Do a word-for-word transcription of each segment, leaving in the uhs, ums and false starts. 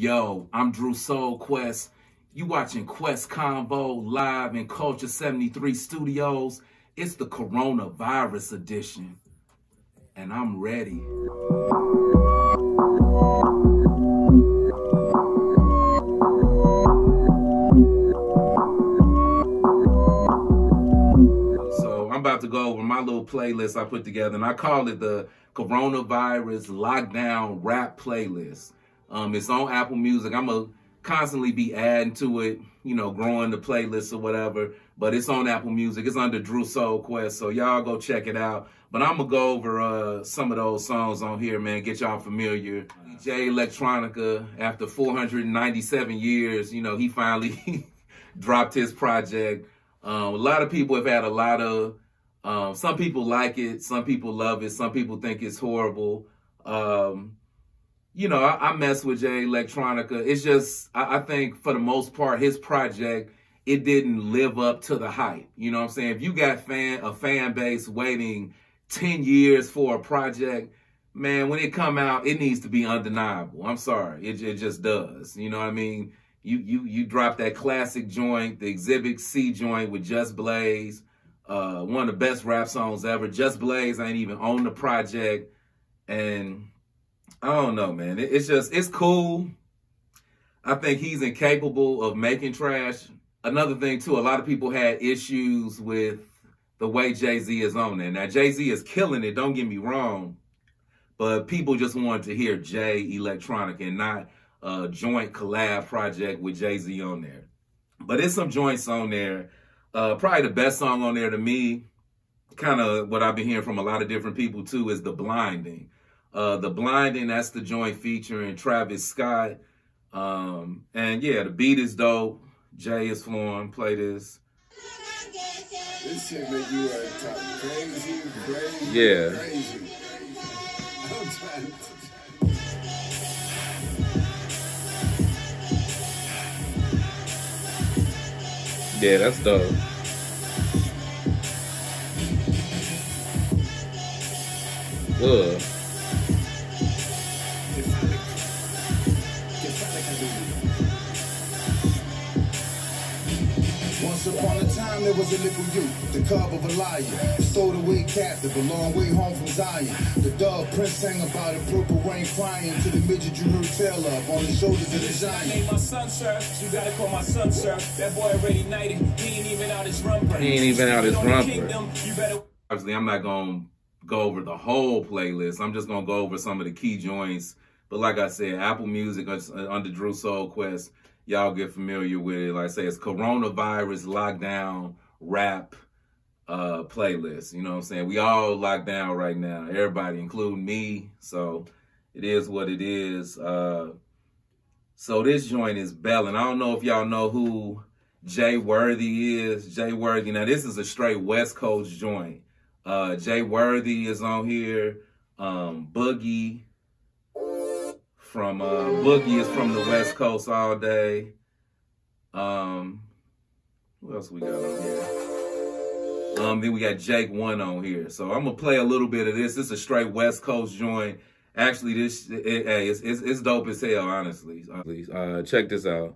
Yo, I'm Drew SoulQuest. You watching Quest Convo live in Culture seventy-three Studios. It's the coronavirus edition, and I'm ready. So I'm about to go over my little playlist I put together, and I call it the Coronavirus Lockdown Rap Playlist. Um, it's on Apple Music. I'm going to constantly be adding to it, you know, growing the playlist or whatever. But it's on Apple Music. It's under Drew SoulQuest, so y'all go check it out. But I'm going to go over uh, some of those songs on here, man, get y'all familiar. Jay Electronica, after four hundred ninety-seven years, you know, he finally dropped his project. Um, a lot of people have had a lot of, um, some people like it, some people love it, some people think it's horrible. Um... You know, I, I mess with Jay Electronica. It's just, I, I think for the most part, his project, it didn't live up to the hype. You know what I'm saying? If you got fan a fan base waiting ten years for a project, man, when it come out, it needs to be undeniable. I'm sorry. It, it just does. You know what I mean? You you you drop that classic joint, the Exhibit C joint with Just Blaze, uh, one of the best rap songs ever. Just Blaze ain't even on the project, and I don't know, man. It's just, it's cool. I think he's incapable of making trash. Another thing, too, a lot of people had issues with the way Jay-Z is on there. Now, Jay-Z is killing it, don't get me wrong, but people just wanted to hear Jay Electronica and not a joint collab project with Jay-Z on there. But there's some joints on there. Uh, probably the best song on there to me, kind of what I've been hearing from a lot of different people, too, is The Blinding. Uh, The Blinding, that's the joint featuring Travis Scott. Um, and yeah, the beat is dope. Jay is flowing. Play this. This shit make you a top crazy, crazy, yeah. Crazy. I'm trying to... Yeah, that's dope. Ugh. Upon a time there was a little youth, the cub of a lion, stowed away captive, a long way home from Zion. The dove prince sang about a purple rain crying to the midget you heard tell of on the shoulders of the giant. I named my son, sir. You gotta call my son, sir. That boy already knighted. He ain't even out his rumper. He ain't even out his rumper. Obviously, I'm not gonna go over the whole playlist. I'm just gonna go over some of the key joints. But like I said, Apple Music under Drew SoulQuest. Y'all get familiar with it. Like I say, it's Coronavirus Lockdown Rap uh, Playlist. You know what I'm saying? We all locked down right now, everybody, including me. So it is what it is. Uh, so this joint is bellin'. I don't know if y'all know who Jay Worthy is. Jay Worthy. Now, this is a straight West Coast joint. Uh, Jay Worthy is on here. Um, Boogie. From uh, Boogie is from the West Coast all day. Um, who else we got on here? Um, then we got Jake One on here. So I'm gonna play a little bit of this. This is a straight West Coast joint. Actually, this it, it, hey, it's, it's it's dope as hell, honestly. Please, uh, check this out.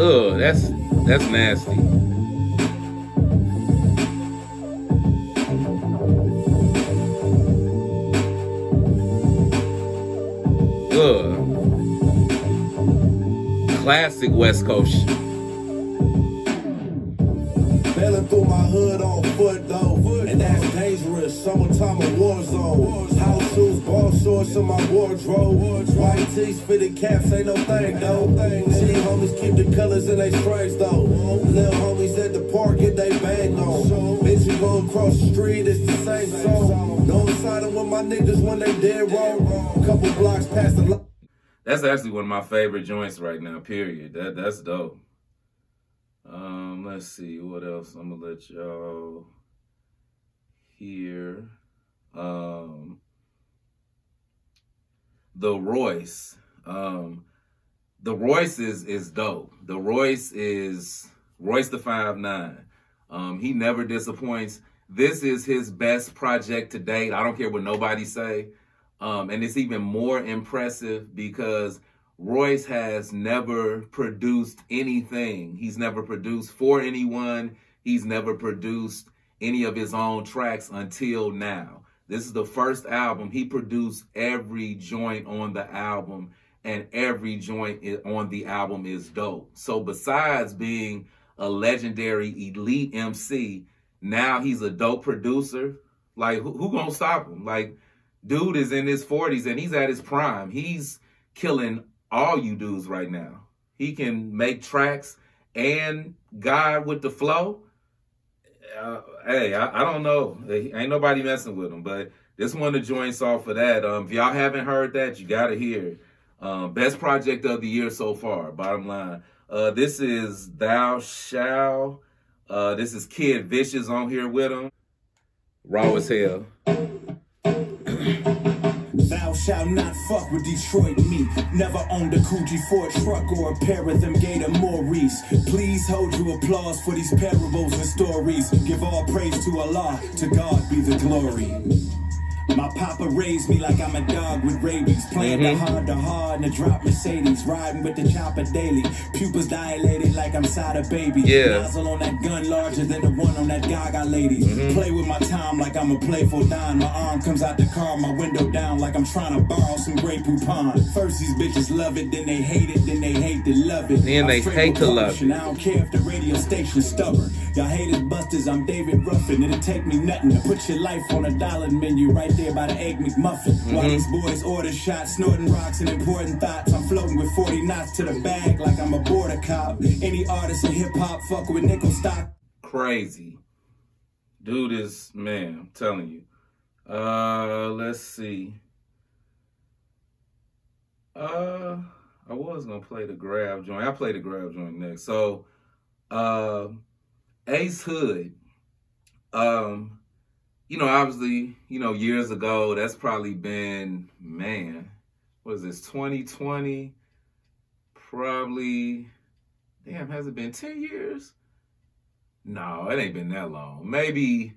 Ugh, that's that's nasty. Ugh. Classic West Coast. Bailing through my hood on foot though, and that's dangerous. Summertime a war zone. House shoes, ball shorts in my wardrobe. White tees, fitted caps, ain't no thing though. Homies keep the colors in they stripes though. Little homies at the park get they bang on. Bitch, you go across the street, it's the same song. Don't side with my niggas when they dead wrong. Couple blocks past the. That's actually one of my favorite joints right now. Period. That that's dope. Um, let's see what else I'm gonna let y'all hear. Um, the Royce, um, the Royce is is dope. The Royce is Royce the Five Nine. Um, he never disappoints. This is his best project to date. I don't care what nobody say. Um, and it's even more impressive because Royce has never produced anything. He's never produced for anyone. He's never produced any of his own tracks until now. This is the first album. He produced every joint on the album, and every joint on the album is dope. So besides being a legendary elite M C, now he's a dope producer. Like, who, who gonna stop him? Like, dude is in his forties and he's at his prime. He's killing all you dudes right now. He can make tracks and guide with the flow. Uh, hey, I, I don't know. Ain't nobody messing with him, but this one of the joints off of that. Um, if y'all haven't heard that, you gotta hear it. Um, best project of the year so far, bottom line. Uh, this is Thou Shall. Uh, this is Kid Vicious on here with him. Raw as hell. Thou shalt not fuck with Detroit me. Never owned a coochie for a truck or a pair of them Gator Maurice. Please hold your applause for these parables and stories. Give all praise to Allah, to God be the glory. My papa raised me like I'm a dog with rabies. Playing mm-hmm. the hard, the hard, and the drop Mercedes. Riding with the chopper daily. Pupils dilated like I'm Sada baby. Yeah. Nozzle on that gun larger than the one on that Gaga lady. Mm-hmm. Play with my time like I'm a playful dime. My arm comes out the car, my window down like I'm trying to borrow some Grey Poupon. First these bitches love it, then they hate it, then they hate to love it. Then they hate to love it. I don't care if the radio station's stubborn. Y'all haters busters, I'm David Ruffin. It'll take me nothing to put your life on a dollar menu right there by the Egg McMuffin. Mm-hmm. While these boys order shots, snorting rocks and important thoughts, I'm floating with forty knots to the bag like I'm a border cop. Any artist in hip-hop fuck with nickel stock. Crazy. Dude is, man, I'm telling you. Uh, let's see. Uh, I was going to play the Grab joint. I play the Grab joint next. So, uh, Ace Hood. Um... You know, obviously, you know, years ago, that's probably been, man, what is this, twenty twenty? Probably, damn, has it been ten years? No, it ain't been that long. Maybe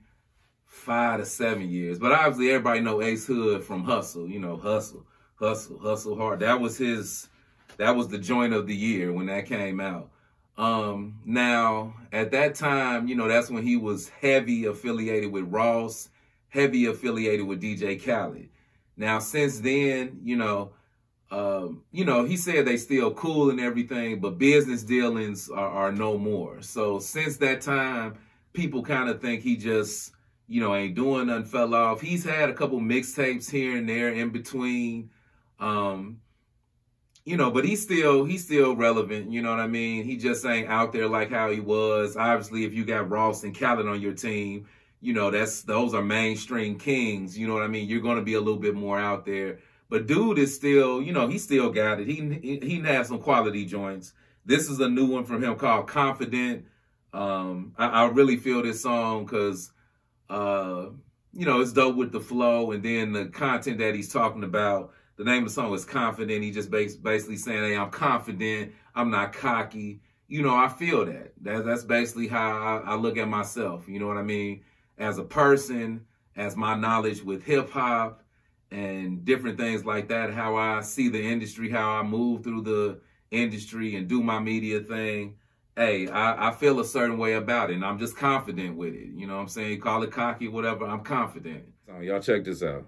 five to seven years. But obviously, everybody know Ace Hood from Hustle, you know, Hustle, Hustle, Hustle Hard. That was his, that was the joint of the year when that came out. Um, now at that time, you know, that's when he was heavy affiliated with Ross, heavy affiliated with D J Khaled. Now, since then, you know, um, you know, he said they still cool and everything, but business dealings are, are no more. So since that time, people kind of think he just, you know, ain't doing nothing, fell off. He's had a couple mixtapes here and there in between, um, you know, but he's still, he's still relevant, you know what I mean? He just ain't out there like how he was. Obviously, if you got Ross and Khaled on your team, you know, that's, those are mainstream kings, you know what I mean? You're going to be a little bit more out there. But dude is still, you know, he still got it. He, he, he has some quality joints. This is a new one from him called Confident. Um, I, I really feel this song because, uh, you know, it's dope with the flow and then the content that he's talking about. The name of the song is Confident. He just basically saying, hey, I'm confident. I'm not cocky. You know, I feel that. That's basically how I look at myself. You know what I mean? As a person, as my knowledge with hip hop and different things like that, how I see the industry, how I move through the industry and do my media thing. Hey, I, I feel a certain way about it, and I'm just confident with it. You know what I'm saying? Call it cocky, whatever. I'm confident. So y'all check this out.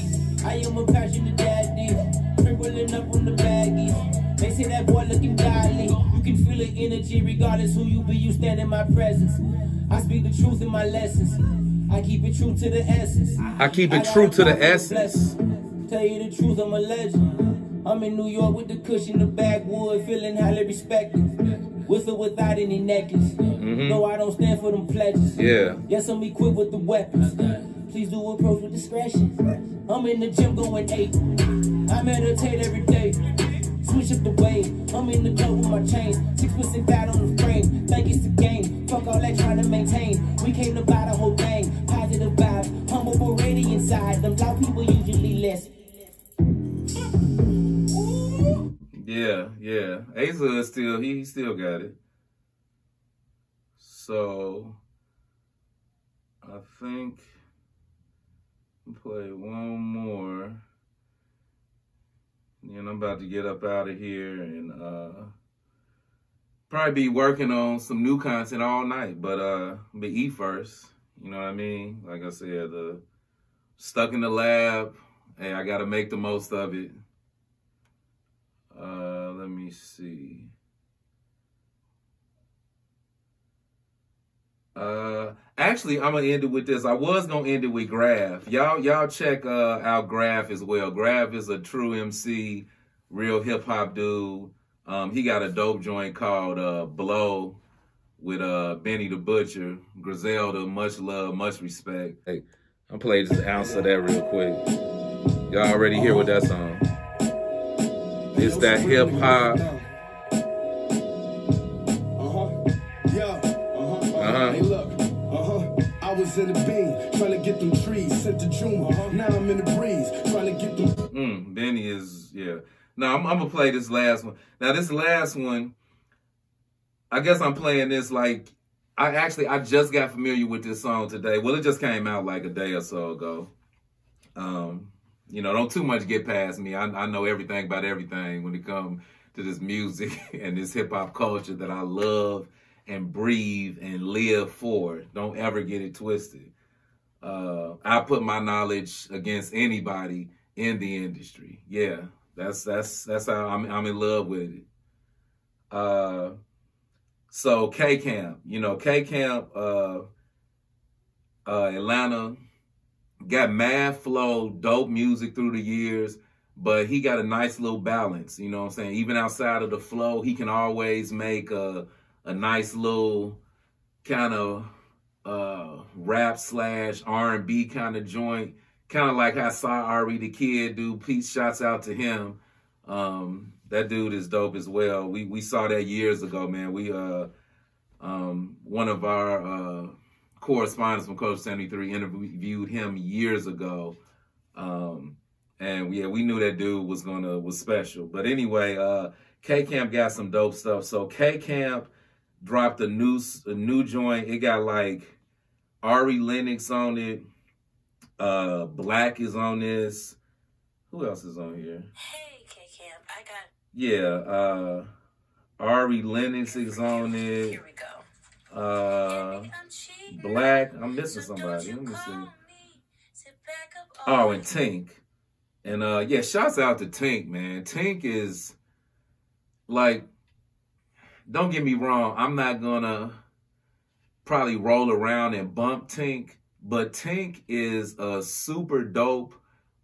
I am a passionate daddy. Crippling up on the baggies. with you godly. You can feel the energy regardless who you be, you stand in my presence. I speak the truth in my lessons. I keep it true to the essence. I keep it true to the essence. Tell you the truth, I'm a legend. I'm in New York with the cushion, the backwood, feeling highly respected. With or without any necklace. Mm-hmm. No, I don't stand for them pledges. Yeah. Yes, I'm equipped with the weapons. Please do approach with discretion. I'm in the gym going eight. I meditate every day. Switch up the way. I'm in the club with my chains. Six percent bad on the frame. Think it's the game. Fuck all that trying to maintain. We came to buy the whole thing. Positive vibes. Humble already inside. Them loud people usually less. Yeah, yeah. Ace Hood still, he, he still got it. So, I think... play one more, and I'm about to get up out of here and uh, probably be working on some new content all night. But uh, but eat first, you know what I mean? Like I said, uh, stuck in the lab. Hey, I gotta make the most of it. Uh, let me see. Uh, actually, I'm gonna end it with this. I was gonna end it with Graph. Y'all, y'all check uh, out Graph as well. Graph is a true M C, real hip hop dude. Um, he got a dope joint called uh, "Blow" with uh, Benny the Butcher, Griselda. Much love, much respect. Hey, I'm playing just an ounce of that real quick. Y'all already hear what that song? It's that hip hop. In the bean, trying to get them trees sent to June. Now I'm in the breeze, trying to get them. Mm, Benny is, yeah. Now I'm, I'm gonna play this last one. Now this last one, I guess I'm playing this like I actually I just got familiar with this song today. Well, it just came out like a day or so ago. Um, you know, don't too much get past me. I, I know everything about everything when it comes to this music and this hip hop culture that I love and breathe and live for. Don't ever get it twisted. Uh, I put my knowledge against anybody in the industry. Yeah, that's that's that's how I'm, I'm in love with it. Uh, so K Camp, you know, K Camp, uh, uh, Atlanta, got mad flow, dope music through the years, but he got a nice little balance. You know what I'm saying? Even outside of the flow, he can always make a a nice little kind of uh, rap slash R and B kind of joint, kind of like I saw Ari the Kid do. Pete, shouts out to him. Um, that dude is dope as well. We we saw that years ago, man. We uh, um, one of our uh, correspondents from Culture seventy-three interviewed him years ago, um, and yeah, we knew that dude was gonna was special. But anyway, uh, K Camp got some dope stuff. So K Camp dropped a new a new joint. It got like Ari Lennox on it. Uh, Black is on this. Who else is on here? Hey, K Camp, I got. Yeah, uh, Ari Lennox is on it. Here we go. Uh, Black. I'm missing somebody. Let me see. Oh, and Tink. And uh, yeah, shouts out to Tink, man. Tink is like. Don't get me wrong, I'm not gonna probably roll around and bump Tink, but Tink is a super dope,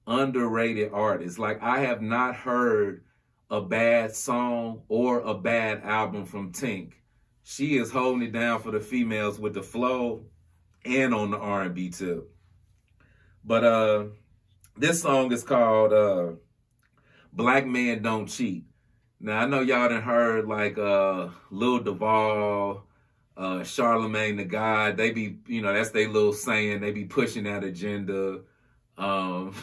underrated artist. Like, I have not heard a bad song or a bad album from Tink. She is holding it down for the females with the flow and on the R and B tip. But uh, this song is called uh, Black Man Don't Cheat. Now, I know y'all done heard, like, uh, Lil Duval, uh, Charlemagne the God. They be, you know, that's their little saying. They be pushing that agenda. Um,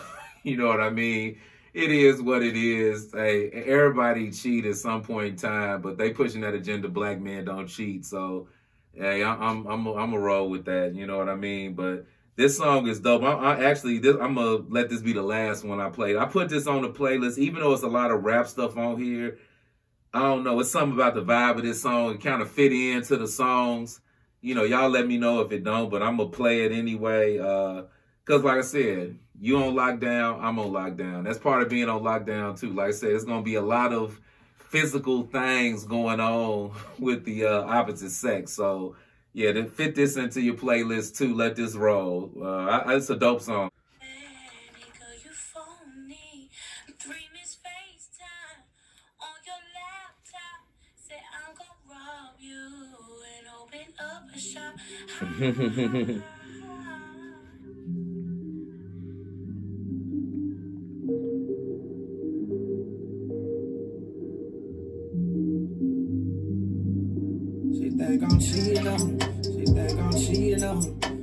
you know what I mean? It is what it is. Hey, everybody cheat at some point in time, but they pushing that agenda, black men don't cheat. So, hey, I'm I'm I'm a roll with that. You know what I mean? But this song is dope. I, I actually, this, I'm going to let this be the last one I played. I put this on the playlist, even though it's a lot of rap stuff on here. I don't know. It's something about the vibe of this song. It kind of fit into the songs. You know, y'all let me know if it don't, but I'm going to play it anyway. Uh, because like I said, you on lockdown, I'm on lockdown. That's part of being on lockdown, too. Like I said, it's going to be a lot of physical things going on with the uh, opposite sex. So yeah, to fit this into your playlist too, let this roll. Uh, I, I, it's a dope song. She think I'm cheating on her. She think I'm cheating on her.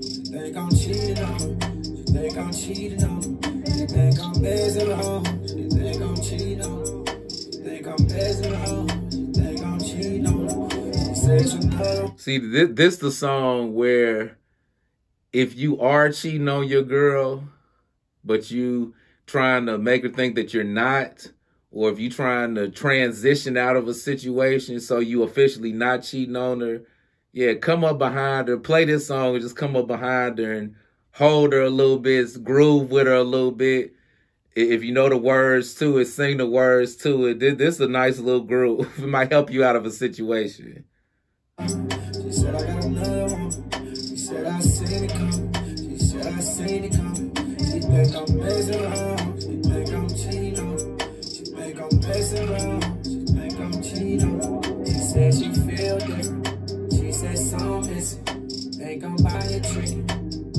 She think I'm cheating on her. She think I'm cheating on her. She think I'm bezzing on her. She think I'm cheating on her. She think I'm bezzing on her. She think I'm cheating on her. She says she know. See, this, this the song where if you are cheating on your girl, but you trying to make her think that you're not, or if you're trying to transition out of a situation so you officially not cheating on her, yeah, come up behind her, play this song and just come up behind her and hold her a little bit, groove with her a little bit. If you know the words to it, sing the words to it. This is a nice little groove. It might help you out of a situation. She said, I got another one. She said, I seen it coming. She said, I seen it coming. She think I'm messing around. She think I'm cheating on her. She think I'm cheating. She said she feel different. She said some missing. Think I'm buying tricking.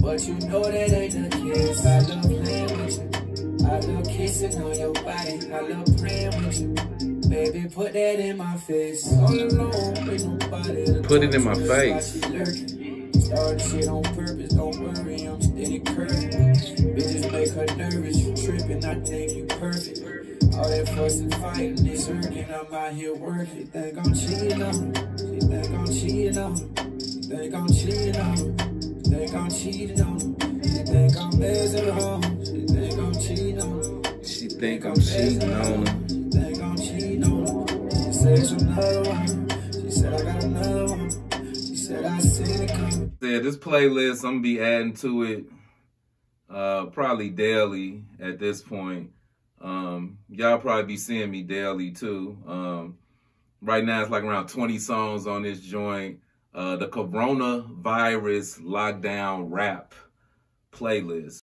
But you know that ain't the kiss. I love playing with you. I love kissing on your body. I love praying with you. Baby, put that in my face. All alone with nobody. Put it in my face. Started shit on purpose. Don't worry, I'm still curving. Bitches make her nervous. You tripping. I think you perfect. All that fuss and fighting is hurting, I'm out here working. She think I'm cheating on her. She think I'm cheating on her. She think I'm cheating on her. She think I'm cheating on her. She think I'm bezzing on her. She think I'm cheating on her. She think I'm cheating on her. She think I'm cheating on her. She said she another one. She said I got another one. She said I seen it coming. Yeah, this playlist, I'm gonna be adding to it uh, probably daily at this point. Um, y'all probably be seeing me daily too. Um, right now it's like around twenty songs on this joint. Uh, the coronavirus lockdown rap playlist.